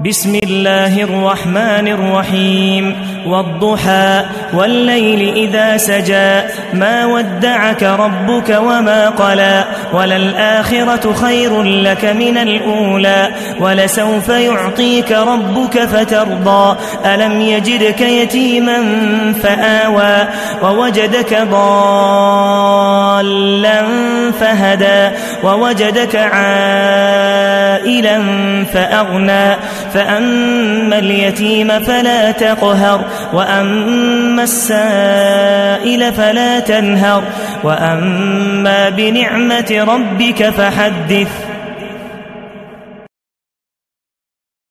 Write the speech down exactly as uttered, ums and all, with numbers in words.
بسم الله الرحمن الرحيم والضحى والليل إذا سجى ما ودعك ربك وما قلى وللآخرة خير لك من الأولى ولسوف يعطيك ربك فترضى ألم يجدك يتيما فآوى ووجدك ضالا فهدى ووجدك عائلا فأغنى فأما اليتيم فلا تقهر وأما السائل فلا تنهر وأما بنعمة ربك فحدث.